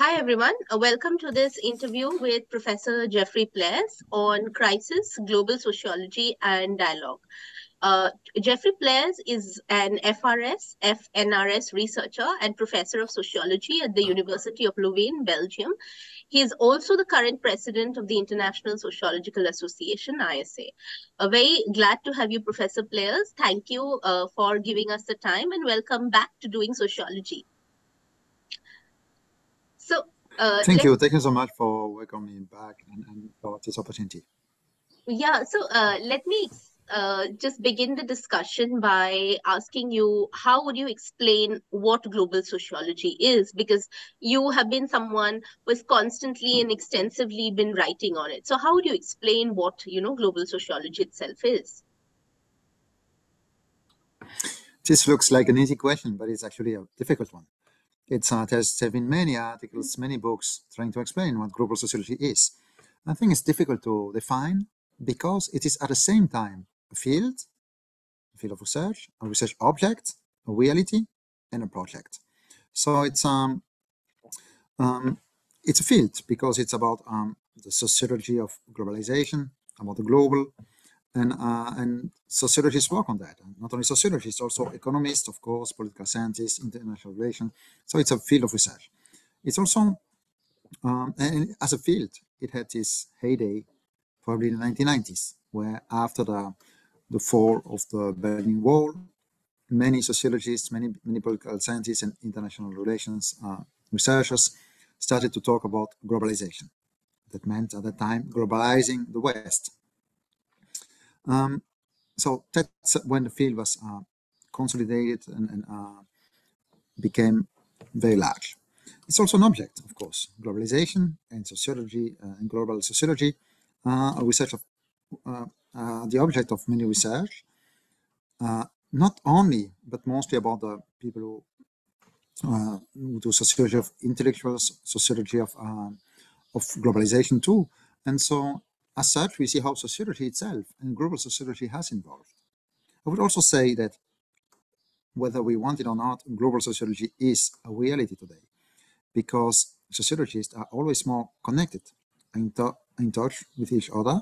Hi everyone, welcome to this interview with Professor Geoffrey Pleyers on Crisis, Global Sociology and Dialogue. Geoffrey Pleyers is an FNRS researcher and professor of sociology at the University of Louvain, Belgium. He is also the current president of the International Sociological Association, ISA. Very glad to have you, Professor Pleyers. Thank you for giving us the time and welcome back to Doing Sociology. So, thank you so much for welcoming me back and for this opportunity. Yeah, so let me just begin the discussion by asking you, how would you explain what global sociology is? Because you have been someone who has constantly and extensively been writing on it. So how would you explain what, you know, global sociology itself is? This looks like an easy question, but it's actually a difficult one. There's been many articles, many books trying to explain what global sociology is. I think it's difficult to define because it is at the same time a field of research, a research object, a reality, and a project. So it's a field because it's about the sociology of globalization, about the global, and sociologists work on that. And not only sociologists, also economists, of course, political scientists, international relations. So it's a field of research. It's also, and as a field, it had this heyday probably in the 1990s, where after the fall of the Berlin Wall, many sociologists, many political scientists and international relations researchers started to talk about globalization. That meant at the time globalizing the West. So that's when the field was consolidated and became very large. It's also an object, of course, globalization and sociology and global sociology, a research of the object of many research, not only but mostly about the people who do sociology of intellectuals, sociology of globalization too, and so. As such, we see how sociology itself and global sociology has evolved. I would also say that whether we want it or not, global sociology is a reality today because sociologists are always more connected and in touch with each other.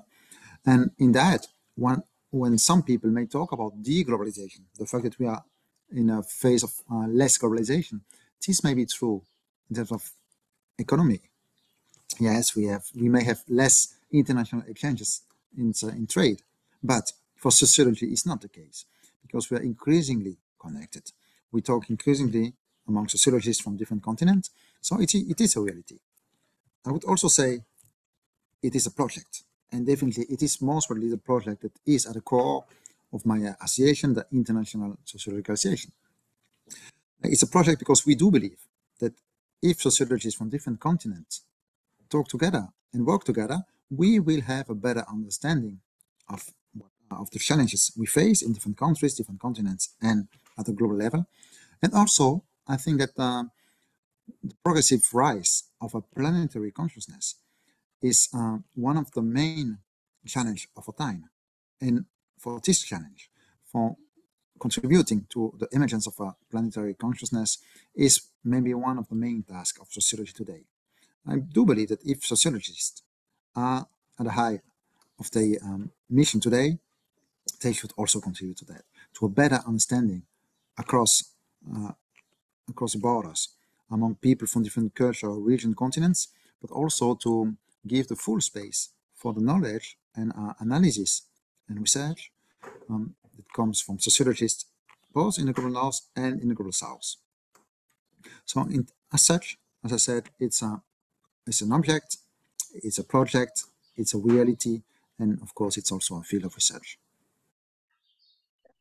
And in that, when some people may talk about deglobalization, the fact that we are in a phase of less globalization, this may be true in terms of economy. Yes, we may have less international exchanges in trade, but for sociology it's not the case because we are increasingly connected. We talk increasingly among sociologists from different continents, so it is a reality. I would also say it is a project, and definitely it is most probably the project that is at the core of my association, the International Sociological Association. It's a project because we do believe that if sociologists from different continents talk together and work together, we will have a better understanding of the challenges we face in different countries, different continents, and at a global level. And also, I think that the progressive rise of a planetary consciousness is one of the main challenges of our time. And for this challenge, for contributing to the emergence of a planetary consciousness is maybe one of the main tasks of sociology today. I do believe that if sociologists are at the high of the mission today, they should also contribute to that, to a better understanding across the borders, among people from different cultures, regions, continents, but also to give the full space for the knowledge and analysis and research that comes from sociologists, both in the global north and in the global south. So as such, as I said, it's an object, it's a project, it's a reality, and of course, it's also a field of research.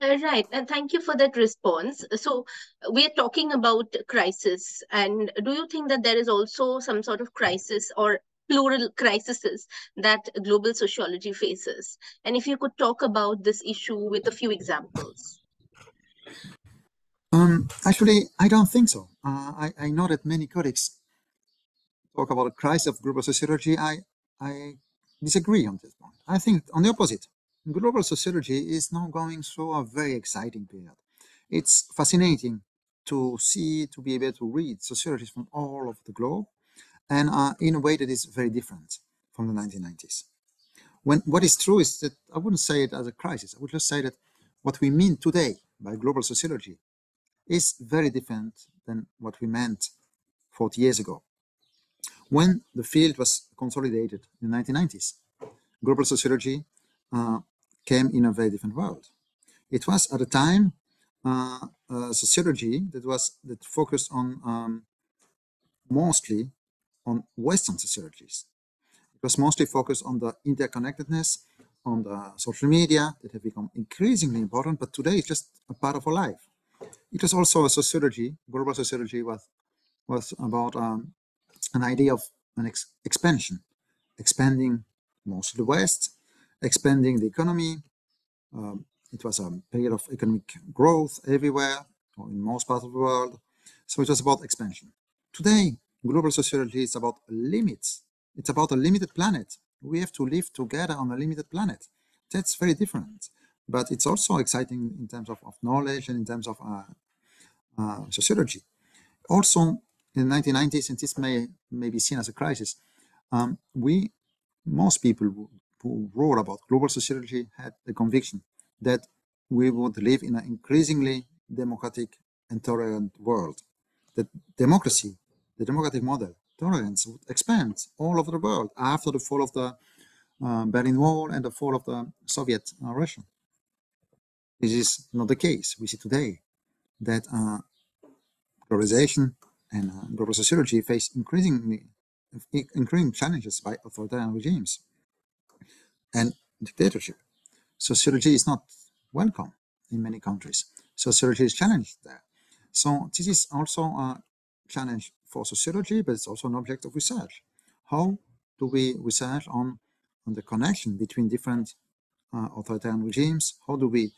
Right, and thank you for that response. So we are talking about crisis, and do you think that there is also some sort of crisis or plural crises that global sociology faces? And if you could talk about this issue with a few examples. Actually, I don't think so. I know that many colleagues talk about a crisis of global sociology. I disagree on this point. I think on the opposite. Global sociology is now going through a very exciting period. It's fascinating to see, to be able to read sociologists from all over the globe. and in a way that is very different from the 1990s. When what is true is that I wouldn't say it as a crisis. I would just say that what we mean today by global sociology is very different than what we meant 40 years ago, when the field was consolidated in the 1990s. Global sociology came in a very different world. It was at the time sociology that focused on mostly on Western sociologies. It was mostly focused on the interconnectedness, on the social media that have become increasingly important, but today it's just a part of our life. It was also a sociology. Global sociology was about an idea of an expansion, expanding most of the West, expanding the economy. It was a period of economic growth everywhere, or in most parts of the world. So it was about expansion. Today, global sociology is about limits. It's about a limited planet. We have to live together on a limited planet. That's very different. But it's also exciting in terms of knowledge and in terms of sociology. Also, in the 1990s, and this may be seen as a crisis, most people who wrote about global sociology had the conviction that we would live in an increasingly democratic and tolerant world, that democracy, the democratic model, tolerance would expand all over the world after the fall of the Berlin Wall and the fall of the Soviet Russia. This is not the case. We see today that globalization and global sociology face increasing challenges by authoritarian regimes and dictatorship. Sociology is not welcome in many countries. Sociology is challenged there. So this is also a challenge for sociology, but it's also an object of research. How do we research on the connection between different authoritarian regimes? How do we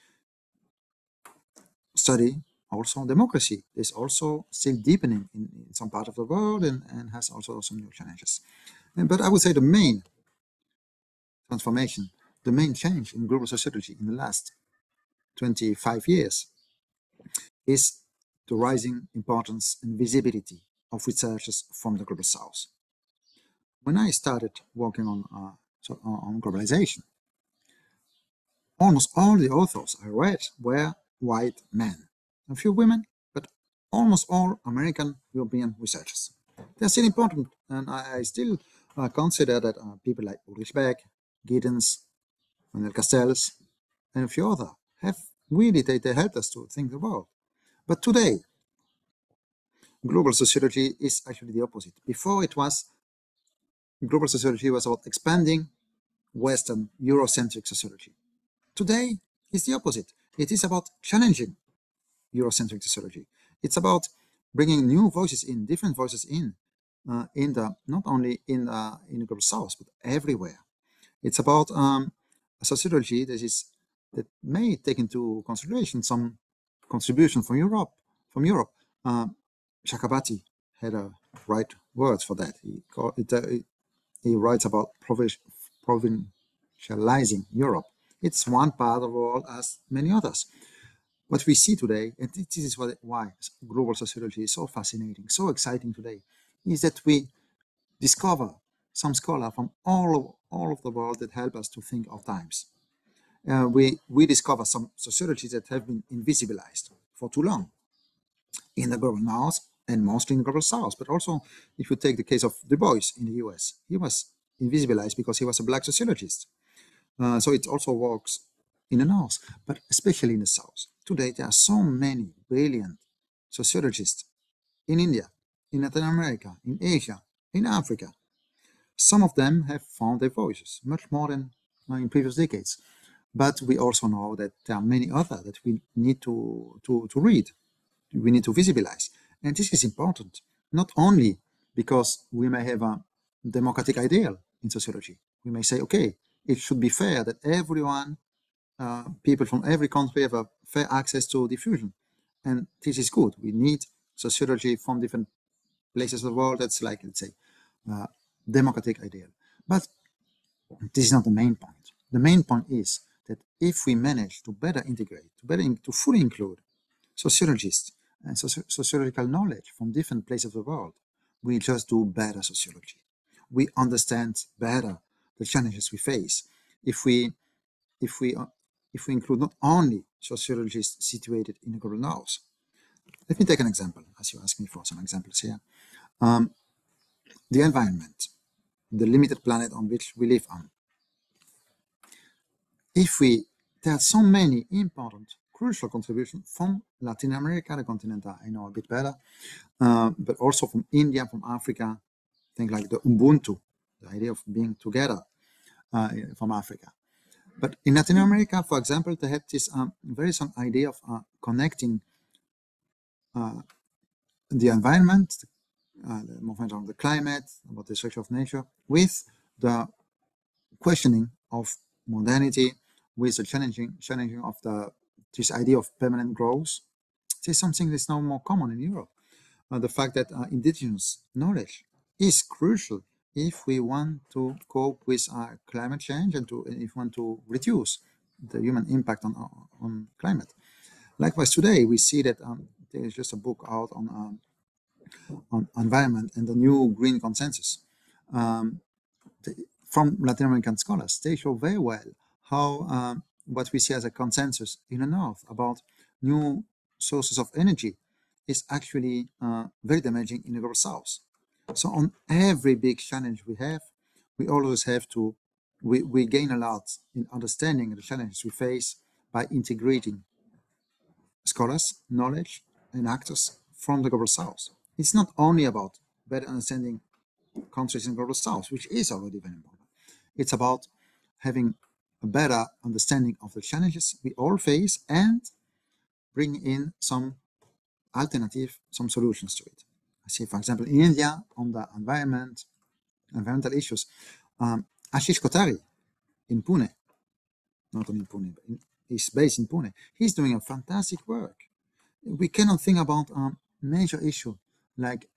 study also democracy? Is also still deepening in some part of the world and has also some new challenges. But I would say the main transformation, the main change in global sociology in the last 25 years is the rising importance and visibility of researchers from the global south. When I started working on globalization, almost all the authors I read were white men, a few women, but almost all American, European researchers. They're still important, and I still consider that people like Ulrich Beck, Giddens, Castells, and a few others have really they helped us to think the world. But today, global sociology is actually the opposite. Before it was, global sociology was about expanding Western Eurocentric sociology. Today, it's the opposite. It is about challenging Eurocentric sociology. It's about bringing new voices in, different voices in the not only in the global south, but everywhere. It's about a sociology that may take into consideration some contribution from Europe. Chakrabarti had a right word for that. He writes about provincializing Europe. It's one part of the world as many others. What we see today, and this is why global sociology is so fascinating, so exciting today, is that we discover some scholars from all of the world that help us to think of times. We discover some sociologies that have been invisibilized for too long in the global north and mostly in the global south. But also, if you take the case of Du Bois in the US, he was invisibilized because he was a black sociologist. So it also works in the north, but especially in the south. Today, there are so many brilliant sociologists in India, in Latin America, in Asia, in Africa. Some of them have found their voices, much more than in previous decades. But we also know that there are many others that we need to read, we need to visibilize. And this is important, not only because we may have a democratic ideal in sociology. We may say, okay, it should be fair that everyone, people from every country have a fair access to diffusion. And this is good. We need sociology from different places of the world. That's like, let's say, democratic ideal. But this is not the main point. The main point is that if we manage to better integrate, to fully include sociologists and sociological knowledge from different places of the world, we just do better sociology. We understand better the challenges we face if we include not only sociologists situated in the global north. Let me take an example, as you asked me for some examples here. The environment, the limited planet on which we live on. There are so many important, crucial contributions from Latin America, the continent I know a bit better, but also from India, from Africa, things like the Ubuntu, the idea of being together from Africa. But in Latin America, for example, they have this very strong idea of connecting the environment, the movement on the climate, about the structure of nature, with the questioning of modernity, with the challenging of this idea of permanent growth. This is something that's now more common in Europe. The fact that indigenous knowledge is crucial if we want to cope with climate change and if we want to reduce the human impact on climate. Likewise, today we see that there is just a book out on environment and the new green consensus. From Latin American scholars, they show very well how what we see as a consensus in the North about new sources of energy is actually very damaging in the global South. So on every big challenge we have, we always have to, we gain a lot in understanding the challenges we face by integrating scholars, knowledge, and actors from the global South. It's not only about better understanding countries in the global South, which is already very important. It's about having a better understanding of the challenges we all face and bring in some alternative, some solutions to it. I see, for example, in India, on the environmental issues, Ashish Kotari in Pune, not only in Pune, but he's based in Pune. He's doing a fantastic work. We cannot think about major issue like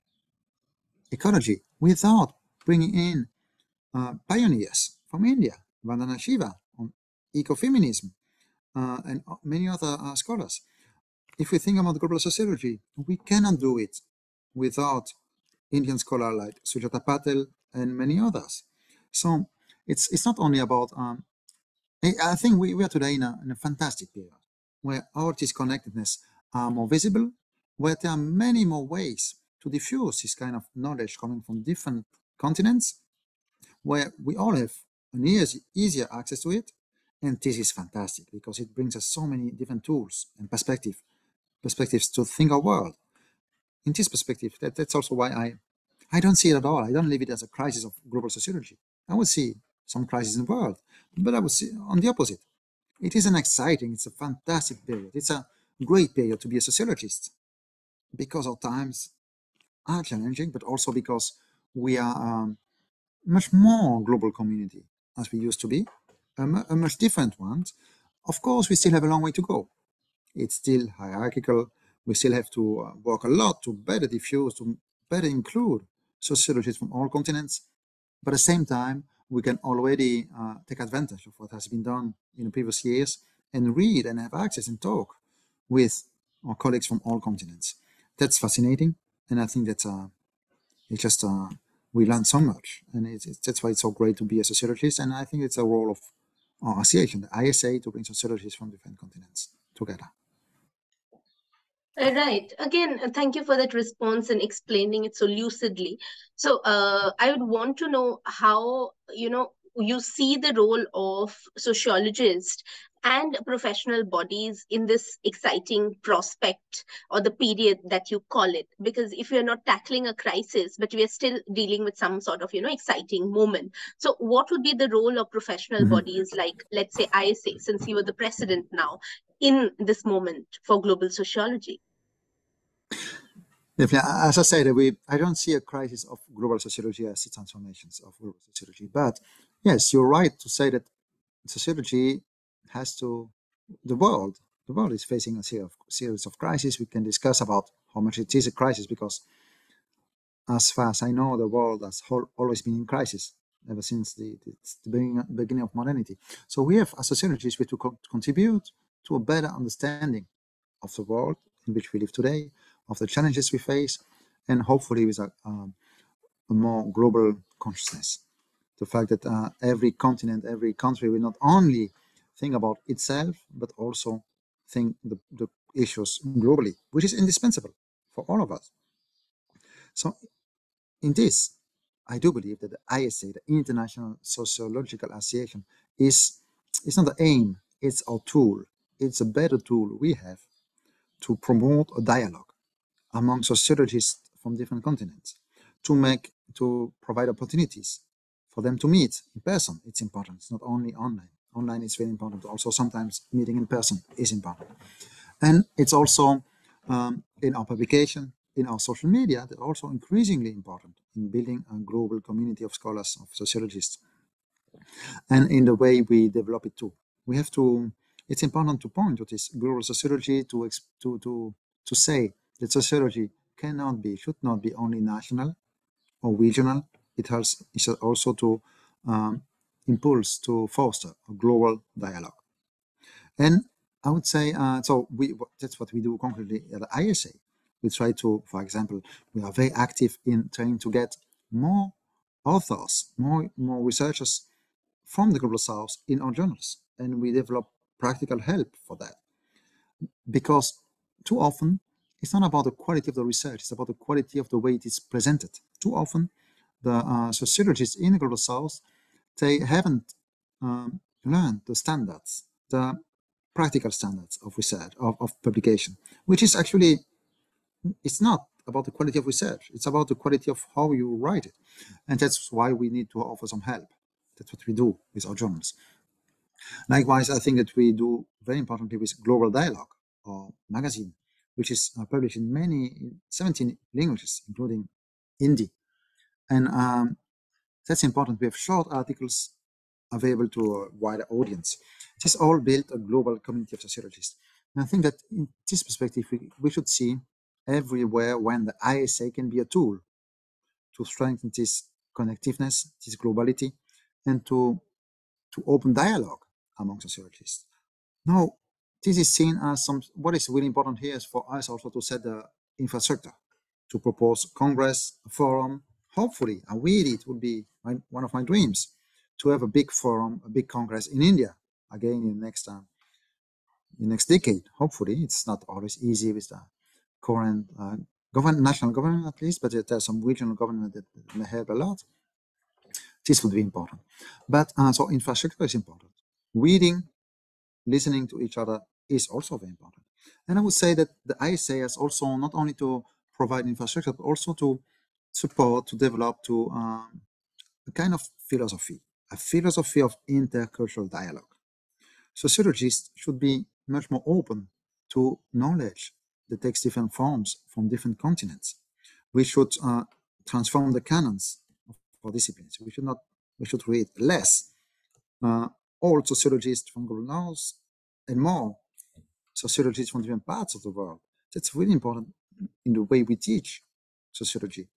ecology without bringing in pioneers from India, Vandana Shiva on ecofeminism and many other scholars. If we think about global sociology, we cannot do it without Indian scholars like Sujata Patel and many others. So it's not only about, I think we are today in a fantastic period where our disconnectedness are more visible, where there are many more ways to diffuse this kind of knowledge coming from different continents, where we all have an easier access to it. And this is fantastic because it brings us so many different tools and perspectives to think our world. In this perspective, that's also why I don't see it at all. I don't leave it as a crisis of global sociology. I would see some crisis in the world, but I would see on the opposite. It is an exciting, it's a fantastic period. It's a great period to be a sociologist because our times are challenging, but also because we are a much more global community as we used to be, a much different one. Of course, we still have a long way to go. It's still hierarchical. We still have to work a lot to better diffuse, to better include sociologists from all continents. But at the same time, we can already take advantage of what has been done in the previous years and read and have access and talk with our colleagues from all continents. That's fascinating. And I think that it's just, we learn so much. And that's why it's so great to be a sociologist. And I think it's a role of our association, the ISA, to bring sociologists from different continents together. Right. Again, thank you for that response and explaining it so lucidly. So I would want to know how, you see the role of sociologists and professional bodies in this exciting prospect or the period that you call it. Because if we're not tackling a crisis, but we are still dealing with some sort of, exciting moment. So what would be the role of professional bodies like, let's say, ISA, since you were the president now, in this moment for global sociology? As I said, I don't see a crisis of global sociology. I see transformations of global sociology. But yes, you're right to say that sociology has to, the world is facing a series of crises. We can discuss about how much it is a crisis because as far as I know, the world has always been in crisis ever since the beginning of modernity. So we have, as sociologists, we have to contribute to a better understanding of the world in which we live today, of the challenges we face, and hopefully with a more global consciousness. The fact that every continent, every country will not only think about itself, but also think the issues globally, which is indispensable for all of us. So in this, I do believe that the ISA, the International Sociological Association, is not the aim, it's our tool. It's a better tool we have to promote a dialogue among sociologists from different continents, to provide opportunities for them to meet in person. It's important, it's not only online. Online is very important, also sometimes meeting in person is important. And it's also in our publication, in our social media, they're also increasingly important in building a global community of scholars, of sociologists, and in the way we develop it too. We have to, it's important to point to this global sociology, to say that sociology cannot be, should not be only national or regional. It has also to impulse, to foster a global dialogue. And I would say, that's what we do concretely at the ISA. We try to, for example, we are very active in trying to get more authors, more researchers from the Global South in our journals. And we develop practical help for that. Because too often, it's not about the quality of the research, it's about the quality of the way it is presented. Too often, the sociologists in the Global South, they haven't learned the standards, the practical standards of research, of publication, which is actually, it's not about the quality of research, it's about the quality of how you write it. And that's why we need to offer some help. That's what we do with our journals. Likewise, I think that we do very importantly with Global Dialogue, our magazine, which is published in 17 languages, including Hindi. And that's important. We have short articles available to a wider audience. This all built a global community of sociologists. And I think that in this perspective, we should see everywhere when the ISA can be a tool to strengthen this connectiveness, this globality, and to open dialogue among sociologists. Now, this is seen as some, what is really important here is for us also to set the infrastructure, to propose Congress, a forum. Hopefully, I really, it would be one of my dreams to have a big forum, a big Congress in India, again in the next decade. Hopefully, it's not always easy with the current national government at least, but there's some regional government that may help a lot. This would be important. But so infrastructure is important. Reading, listening to each other is also very important. And I would say that the ISA is also not only to provide infrastructure, but also to support, to develop, to a kind of philosophy, a philosophy of intercultural dialogue. Sociologists should be much more open to knowledge that takes different forms from different continents. We should transform the canons for disciplines. We should read less old sociologists from Global North and more sociologists from different parts of the world. That's really important in the way we teach sociology.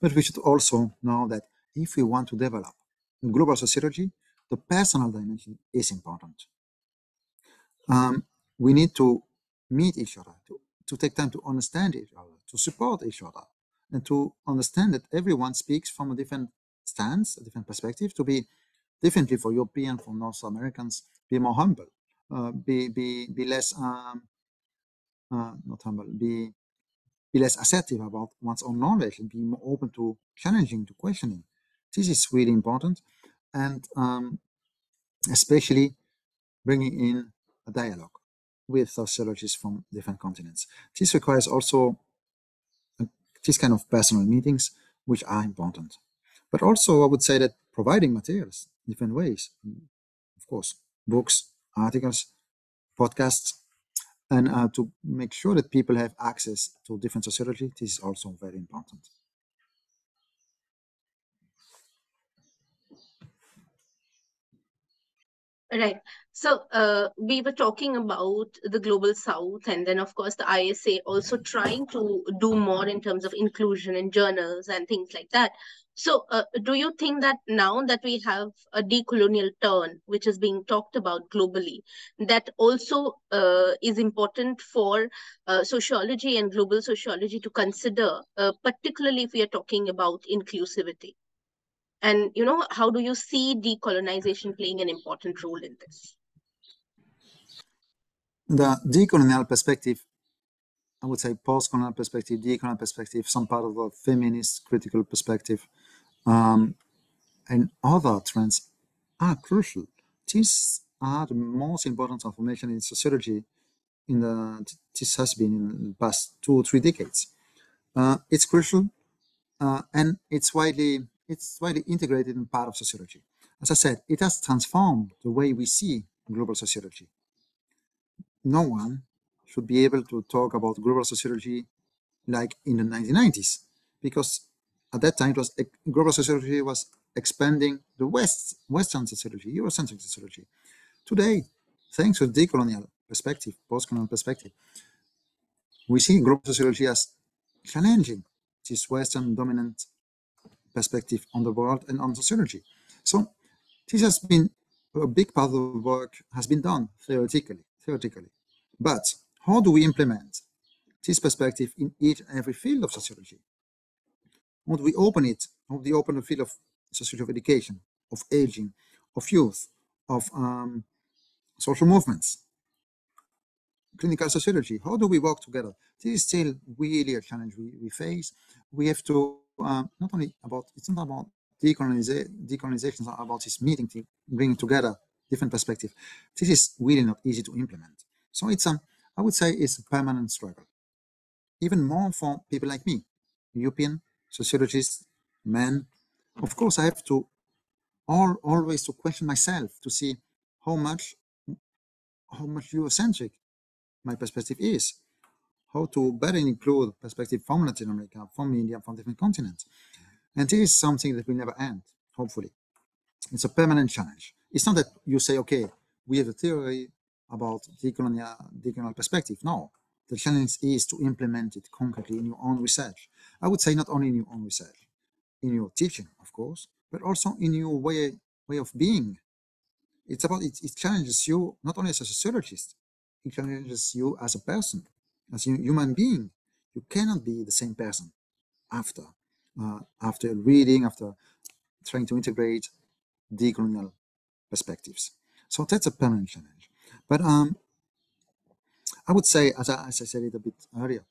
But we should also know that if we want to develop a global sociology, the personal dimension is important. We need to meet each other, to take time to understand each other, to support each other, and to understand that everyone speaks from a different stance, a different perspective, to be differently for Europeans, for North Americans, be more humble, be less, not humble, be less assertive about one's own knowledge and be more open to challenging, to questioning. This is really important, and especially bringing in a dialogue with sociologists from different continents. This requires also these kind of personal meetings, which are important. But also, I would say that providing materials in different ways, of course, books, articles, podcasts, and to make sure that people have access to different sociology, this is also very important. Right. So we were talking about the Global South, and then, of course, the ISA also trying to do more in terms of inclusion in journals and things like that. So do you think that now that we have a decolonial turn, which is being talked about globally, that also is important for sociology and global sociology to consider, particularly if we are talking about inclusivity? And, you know, how do you see decolonization playing an important role in this? The decolonial perspective, I would say post-colonial perspective, decolonial perspective, some part of a feminist critical perspective, and other trends are crucial. These are the most important transformation in sociology in this has been in the past 2 or 3 decades. It's crucial, and it's widely integrated in part of sociology. As I said, it has transformed the way we see global sociology. No one should be able to talk about global sociology like in the 1990s, because at that time, it was, global sociology was expanding the West, Western sociology, Eurocentric sociology. Today, thanks to decolonial perspective, postcolonial perspective, we see global sociology as challenging this Western dominant perspective on the world and on sociology. So this has been a big part of the work has been done theoretically. But how do we implement this perspective in each and every field of sociology? How do we open it? How do we open the field of sociology of education, of aging, of youth, of social movements, clinical sociology? How do we work together? This is still really a challenge we face. We have to not only about, it's not about decolonization, it's about this meeting, bringing together different perspectives. This is really not easy to implement. So it's I would say it's a permanent struggle. Even more for people like me, European sociologists, men. Of course, I have to always to question myself to see how much Eurocentric my perspective is. How to better include perspective from Latin America, from India, from different continents. And this is something that will never end, hopefully. It's a permanent challenge. It's not that you say, okay, we have a theory about decolonial perspective. No, the challenge is to implement it concretely in your own research. I would say not only in your own research, in your teaching, of course, but also in your way of being. It's about, it challenges you not only as a sociologist, it challenges you as a person. As a human being, you cannot be the same person after reading, after trying to integrate decolonial perspectives. So that's a permanent challenge. But I would say, as I said it a bit earlier,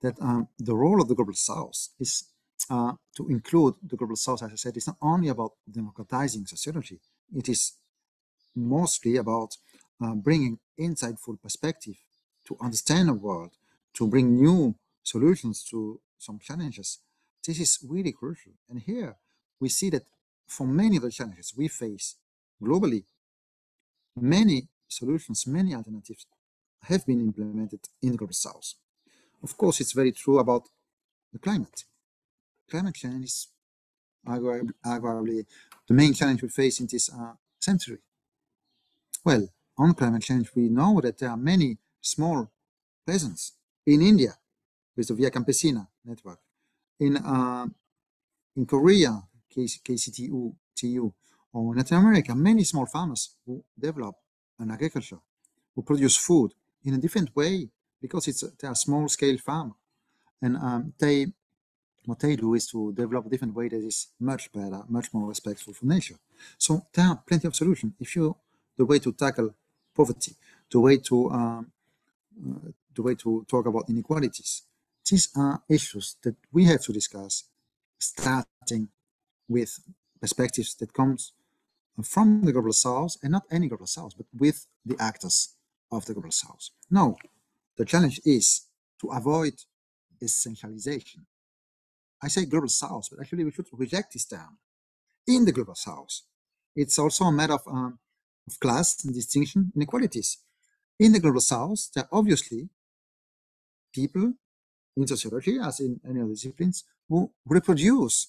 that the role of the Global South is to include the Global South, as I said, it's not only about democratizing sociology. It is mostly about bringing insightful perspective to understand the world, to bring new solutions to some challenges. This is really crucial. And here we see that for many of the challenges we face globally, many solutions, many alternatives have been implemented in the Global South. Of course, it's very true about the climate. Climate change is arguably the main challenge we face in this century. Well, on climate change, we know that there are many small presence in India with the Via Campesina network, in Korea, KCTU, or in Latin America, many small farmers who develop an agriculture, who produce food in a different way because they are small-scale farm, and what they do is to develop a different way that is much better, much more respectful for nature. So there are plenty of solutions. The way to tackle poverty, the way to talk about inequalities. These are issues that we have to discuss, starting with perspectives that comes from the Global South, and not any Global South, but with the actors of the Global South. Now, the challenge is to avoid essentialization. I say Global South, but actually we should reject this term. In the Global South, it's also a matter of class and distinction inequalities. In the Global South, there are obviously people in sociology, as in any other disciplines, who reproduce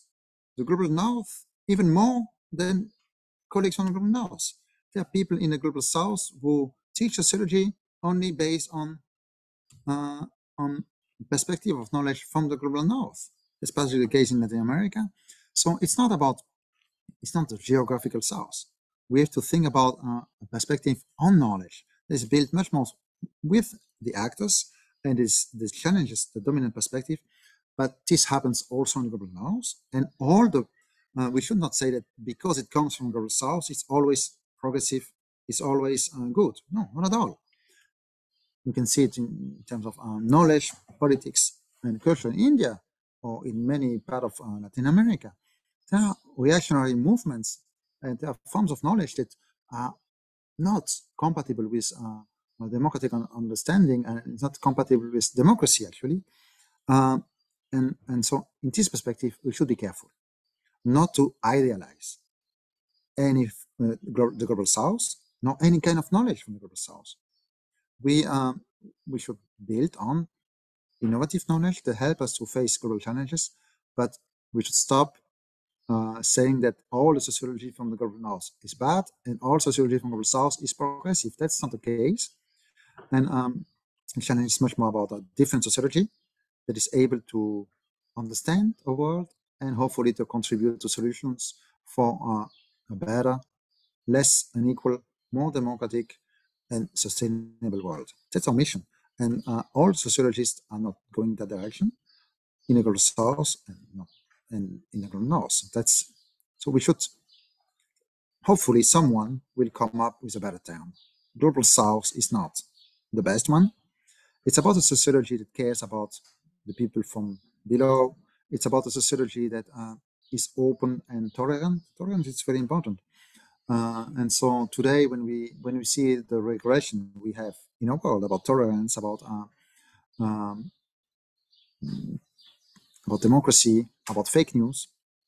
the Global North even more than colleagues from the Global North. There are people in the global south who teach sociology only based on perspective of knowledge from the global north. Especially the case in Latin America. So it's not about, it's not the geographical south. We have to think about a perspective on knowledge that's built much more with the actors, and this challenges the dominant perspective. But this happens also in the global north, and all the we should not say that because it comes from the global south, it's always progressive, it's always good. No, not at all. You can see it in terms of knowledge, politics, and culture in India, or in many parts of Latin America. There are reactionary movements, and there are forms of knowledge that are not compatible with democratic understanding, and it's not compatible with democracy, actually. And so, in this perspective, we should be careful not to idealize any the global south, nor any kind of knowledge from the global south. We should build on innovative knowledge that help us to face global challenges, but we should stop saying that all the sociology from the global north is bad and all sociology from the global south is progressive. That's not the case. And the challenge is much more about a different sociology that is able to understand a world and hopefully to contribute to solutions for a better, less unequal, more democratic and sustainable world. That's our mission. And all sociologists are not going that direction in the global south and in the global north. That's so we should. Hopefully, someone will come up with a better term. Global south is not the best one. It's about a sociology that cares about the people from below. It's about a sociology that is open and tolerant. Tolerance is very important. And so today, when we see the regression we have in our world about tolerance, about democracy, about fake news,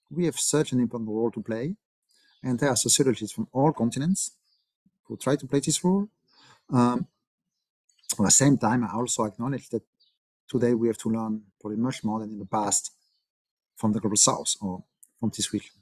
we have such an important role to play. And there are sociologists from all continents who try to play this role. At the same time, I also acknowledge that today we have to learn probably much more than in the past from the global south or from this region.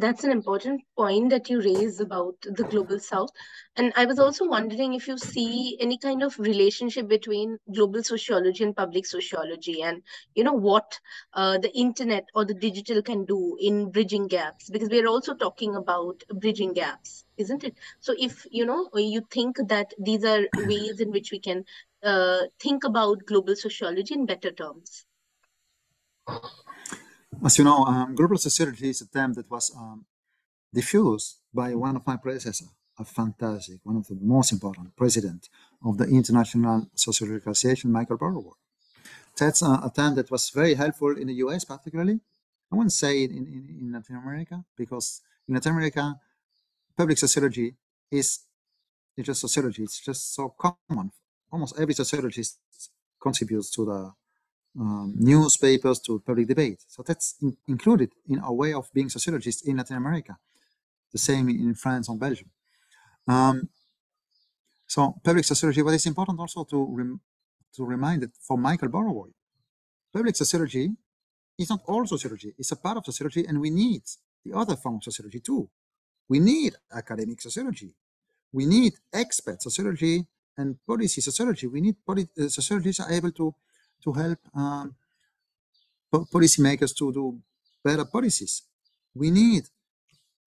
That's an important point that you raise about the global south. And I was also wondering if you see any kind of relationship between global sociology and public sociology, and you know what the internet or the digital can do in bridging gaps, because we are also talking about bridging gaps, isn't it? So if you know, you think that these are ways in which we can think about global sociology in better terms. As you know, global sociology is a term that was diffused by one of my predecessors, a fantastic, one of the most important president of the International Sociological Association, Michael Burawoy. That's a term that was very helpful in the US, particularly. I wouldn't say it in Latin America, because in Latin America, public sociology is just sociology. It's just so common. Almost every sociologist contributes to the newspapers, to public debate. So that's included in our way of being sociologists in Latin America. The same in France and Belgium. So public sociology, but it's important also to remind that for Michael Burawoy, public sociology is not all sociology. It's a part of sociology, and we need the other form of sociology too. We need academic sociology. We need expert sociology and policy sociology. We need sociologists are able to help policymakers to do better policies. We need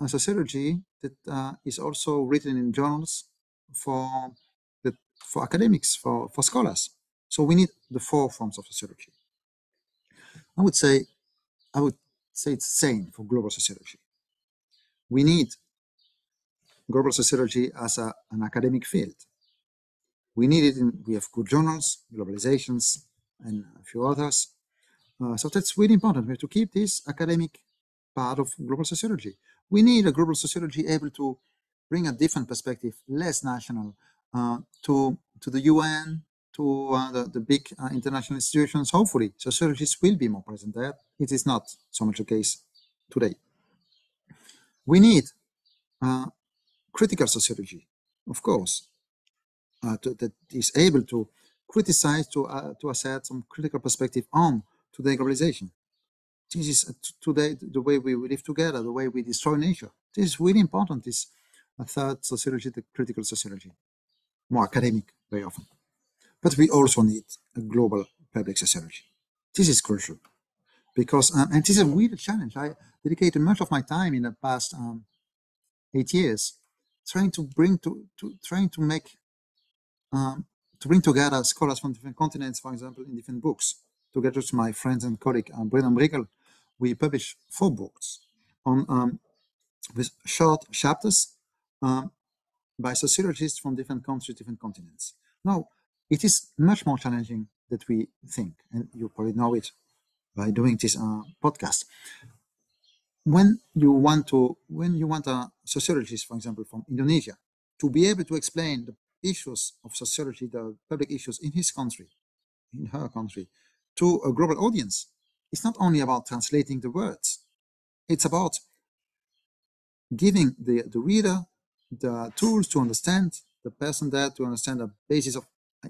a sociology that is also written in journals for academics, for scholars. So we need the four forms of sociology. I would say it's the same for global sociology. We need global sociology as an academic field. We need it in, we have good journals, globalizations, and a few others. So that's really important. We have to keep this academic part of global sociology. We need a global sociology able to bring a different perspective, less national, to the UN, to the big international institutions. Hopefully, sociologists will be more present there. It is not so much the case today. We need critical sociology, of course, that is able to criticize, to assert some critical perspective on today's globalization. This is today the way we live together, the way we destroy nature, This is really important, this third sociology, the critical sociology, more academic very often. But we also need a global public sociology. This is crucial because, and this is a real challenge. I dedicated much of my time in the past 8 years trying to bring to bring together scholars from different continents, for example, in different books. Together with my friends and colleague Brendan Riegel, we published 4 books on with short chapters by sociologists from different countries, different continents. Now, it is much more challenging than we think, and you probably know it by doing this podcast. When you want a sociologist, for example, from Indonesia, to be able to explain the issues of sociology, the public issues in his country, in her country, to a global audience, it's not only about translating the words, it's about giving the reader the tools to understand the person there, to understand the basis of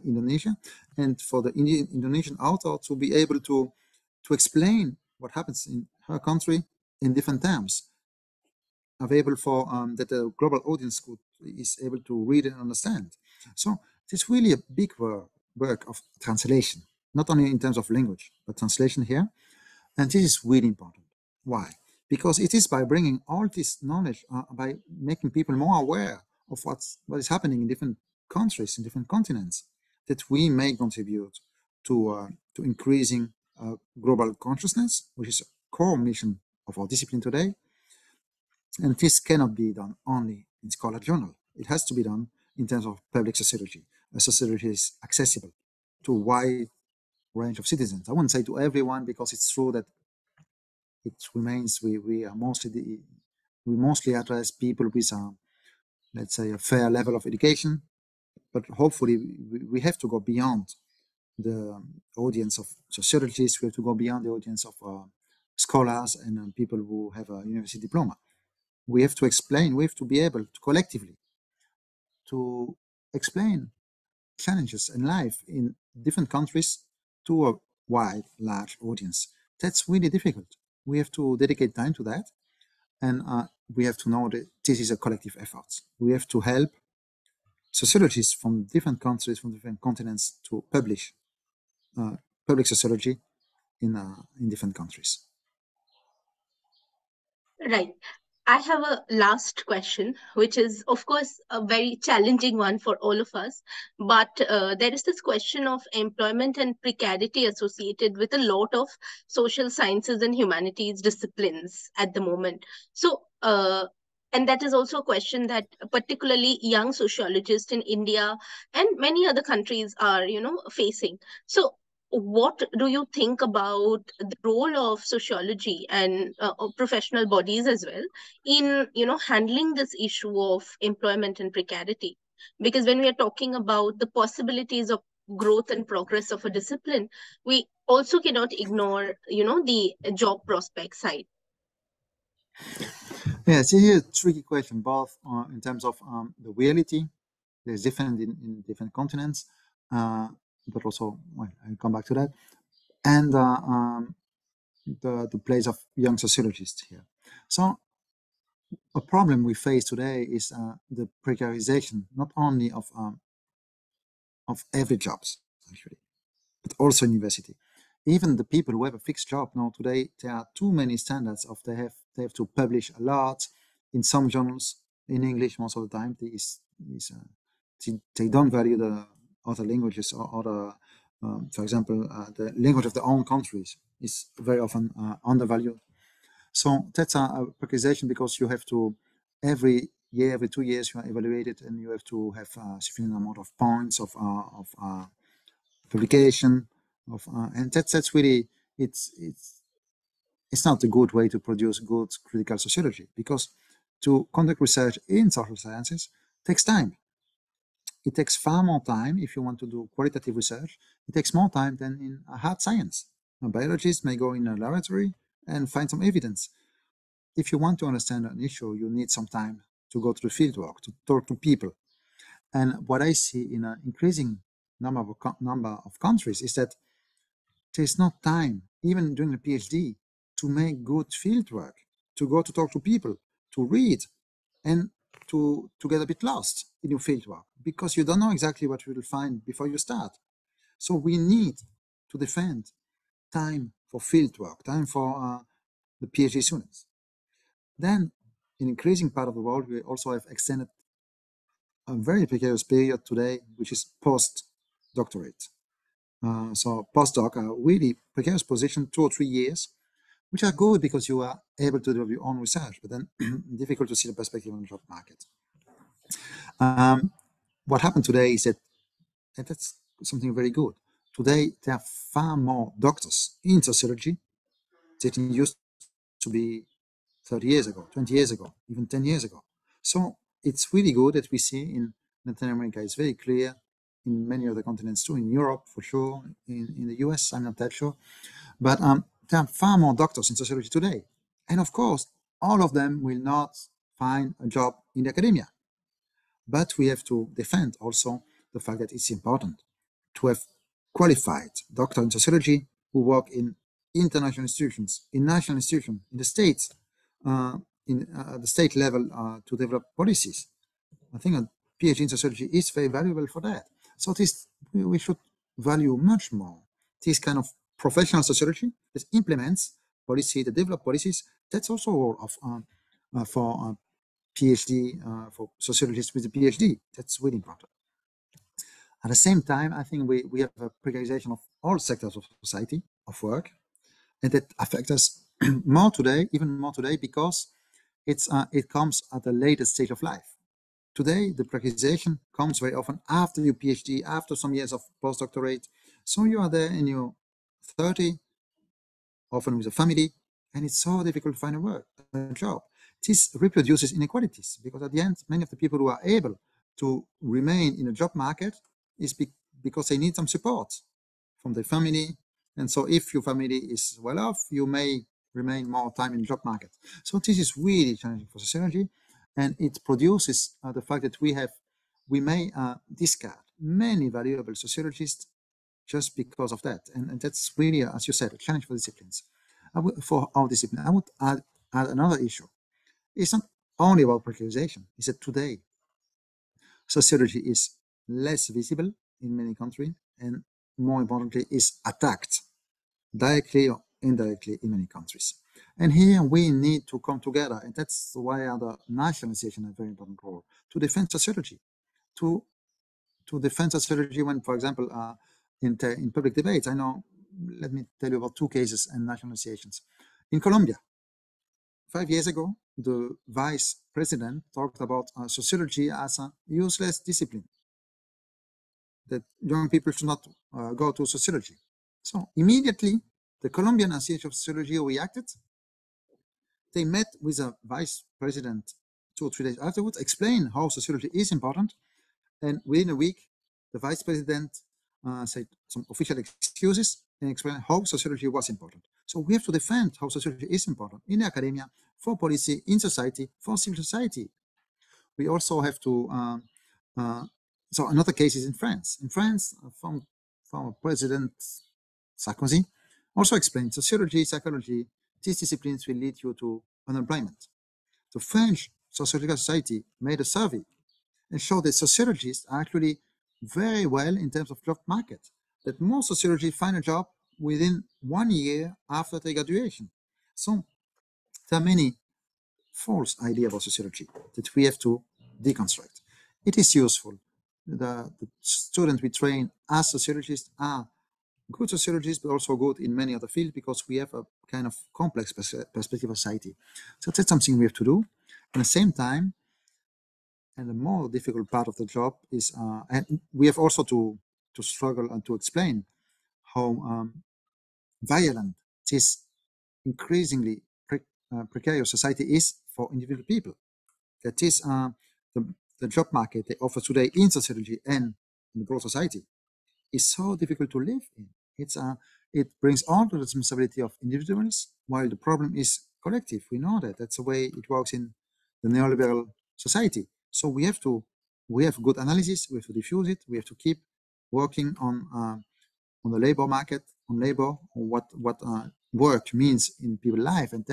Indonesia, and for the Indonesian author to be able to explain what happens in her country in different terms, available for that the global audience is able to read and understand. So it's really a big work of translation, not only in terms of language, but translation here. And this is really important. Why? Because it is by bringing all this knowledge, by making people more aware of what is happening in different countries, in different continents, that we may contribute to increasing global consciousness, which is a core mission of our discipline today. And this cannot be done only in scholar journal. It has to be done in terms of public sociology. A sociology is accessible to a wide range of citizens. I wouldn't say to everyone, because it's true that it remains we mostly address people with let's say a fair level of education, but hopefully we have to go beyond the audience of sociologists. We have to go beyond the audience of scholars and people who have a university diploma. We have to explain, we have to be able to collectively to explain challenges in life in different countries to a wide, large audience. That's really difficult. We have to dedicate time to that, and we have to know that this is a collective effort. We have to help sociologists from different countries, from different continents, to publish public sociology in different countries. Right. I have a last question, which is, of course, a very challenging one for all of us. But there is this question of employment and precarity associated with a lot of social sciences and humanities disciplines at the moment. So, and that is also a question that particularly young sociologists in India and many other countries are, facing. So, what do you think about the role of sociology and professional bodies as well in, handling this issue of employment and precarity? Because when we are talking about the possibilities of growth and progress of a discipline, we also cannot ignore, the job prospect side. Yes, it is a tricky question, both in terms of the reality. There's different in different continents. But also, well, I'll come back to that, and the place of young sociologists here. So a problem we face today is the precarization, not only of every jobs, actually, but also university. Even the people who have a fixed job now today, there are too many standards of they have to publish a lot in some journals in English most of the time. They don't value the other languages or other, for example, the language of their own countries is very often undervalued. So that's a precarization, because you have to, every year, every 2 years, you are evaluated and you have to have a sufficient amount of points of publication, and that's really, it's not a good way to produce good critical sociology, because to conduct research in social sciences takes time. It takes far more time if you want to do qualitative research. It takes more time than in a hard science. A biologist may go in a laboratory and find some evidence. If you want to understand an issue, you need some time to go to the fieldwork, to talk to people. And what I see in an increasing number of countries is that there's not time, even during the PhD, to make good fieldwork, to go to talk to people, to read, and to get a bit lost in your fieldwork, because you don't know exactly what you will find before you start. So we need to defend time for fieldwork, time for the PhD students. Then, in increasing part of the world, we also have extended a very precarious period today, which is post-doctorate. So postdoc are really precarious position, 2 or 3 years, which are good because you are able to do your own research, but then difficult to see the perspective on the job market. What happened today is that, and that's something very good, today there are far more doctors in sociology that used to be 30 years ago, 20 years ago, even 10 years ago. So it's really good that we see in Latin America, it's very clear, in many other continents too, in Europe for sure, in the US, I'm not that sure. But there are far more doctors in sociology today. And of course, all of them will not find a job in academia. But we have to defend also the fact that it's important to have qualified doctors in sociology who work in international institutions, in national institutions, in the states, the state level to develop policies. I think a PhD in sociology is very valuable for that. So this, we should value much more this kind of professional sociology that implements policy, that develops policies. That's also a role of, for PhD, for sociologists with a PhD. That's really important. At the same time, I think we have a precarization of all sectors of society, of work, and that affects us more today, even more today, because it's, it comes at a later stage of life. Today, the precarization comes very often after your PhD, after some years of postdoctorate. So you are there and you're 30, often with a family, and it's so difficult to find a job. This reproduces inequalities, because at the end, many of the people who are able to remain in the job market is because they need some support from their family. And so if your family is well off, you may remain more time in the job market. So this is really challenging for sociology. And it produces the fact that we may discard many valuable sociologists just because of that. And that's really, as you said, a challenge for disciplines, for our discipline. I would add another issue. It's not only about precarization. It's that today sociology is less visible in many countries, and more importantly, is attacked directly or indirectly in many countries. And here we need to come together, and that's why the national association has a very important role to defend sociology, to defend sociology when, for example, in public debates. I know, let me tell you about two cases and national associations. In Colombia, 5 years ago, the vice president talked about sociology as a useless discipline, that young people should not go to sociology. So immediately, the Colombian Association of Sociology reacted. They met with a vice president 2 or 3 days afterwards, explained how sociology is important. And within a week, the vice president said some official excuses and explained how sociology was important. So we have to defend how sociology is important in academia, for policy, in society, for civil society. We also have to, so another case is in France. In France, former President Sarkozy also explained sociology, psychology, these disciplines will lead you to unemployment. The French Sociological Society made a survey and showed that sociologists are actually very well in terms of job market, that most sociologists find a job within 1 year after their graduation. So there are many false ideas about sociology that we have to deconstruct. It is useful. The students we train as sociologists are good sociologists, but also good in many other fields, because we have a kind of complex perspective of society. So that's something we have to do. At the same time, and the more difficult part of the job is, and we have also to struggle and to explain how violent this increasingly precarious society is for individual people. That is the job market they offer today in sociology and in the broad society is so difficult to live in. It's it brings all the responsibility of individuals, while the problem is collective. We know that. That's the way it works in the neoliberal society. So we have good analysis. We have to diffuse it. We have to keep working on the labor market, on labor, on what work means in people's life. And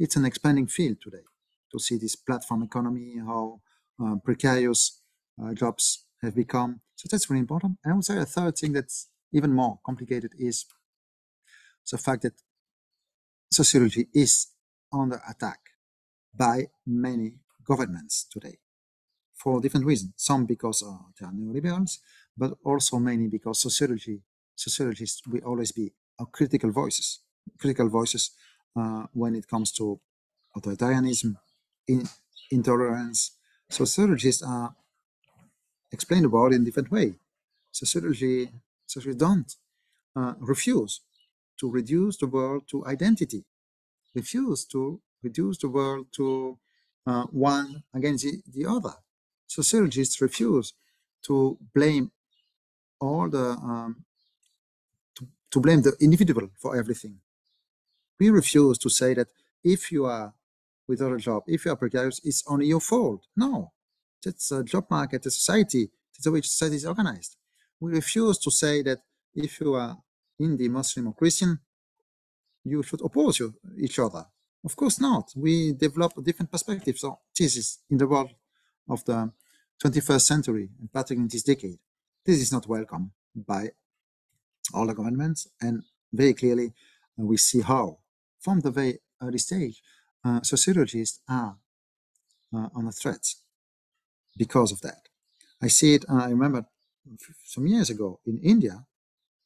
it's an expanding field today. to see this platform economy, how precarious jobs have become. So that's really important. And I would say a third thing that's even more complicated is the fact that sociology is under attack by many governments today for different reasons. Some because they are neoliberals, but also mainly because sociologists will always be critical voices when it comes to authoritarianism, intolerance. Sociologists are explained about in different way. Sociologists don't refuse to reduce the world to identity, refuse to reduce the world to one against the other. Sociologists refuse to blame all the to blame the individual for everything. We refuse to say that if you are without a job, if you are precarious, it's only your fault. No, that's a job market, a society, that's the way society is organized. We refuse to say that if you are Hindi, Muslim or Christian, you should oppose each other. Of course not. We develop a different perspective. So this is in the world of the 21st century, and particularly in this decade. This is not welcome by all the governments, and very clearly we see how, from the very early stage, sociologists are on a threat because of that. I see it, I remember some years ago in India,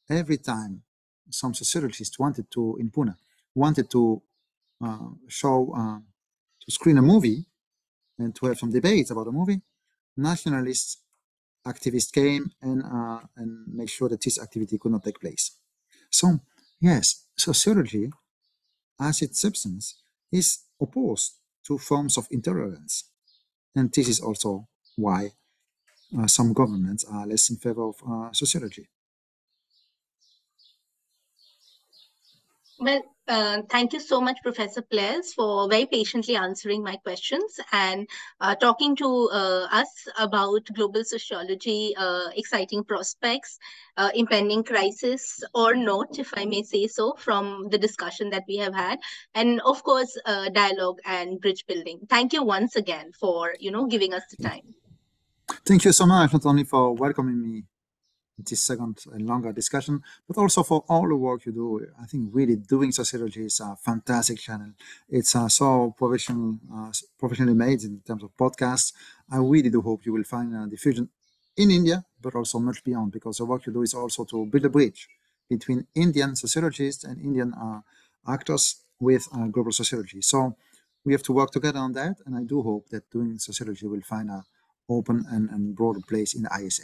every time some sociologists wanted to, in Pune, wanted to show, to screen a movie and to have some debates about a movie, nationalists activists came and make sure that this activity could not take place. So yes, sociology as its substance is opposed to forms of intolerance, and this is also why some governments are less in favor of sociology. Well, thank you so much, Professor Pleyers, for very patiently answering my questions and talking to us about global sociology, exciting prospects, impending crisis or not, if I may say so, from the discussion that we have had, and of course, dialogue and bridge building. Thank you once again for, you know, giving us the time. Thank you so much, not only for welcoming me this second and longer discussion, but also for all the work you do. I think really Doing Sociology is a fantastic channel. It's so professionally made in terms of podcasts. I really do hope you will find diffusion in India, but also much beyond, because the work you do is also to build a bridge between Indian sociologists and Indian actors with global sociology. So we have to work together on that, and I do hope that Doing Sociology will find an open and broader place in the ISA.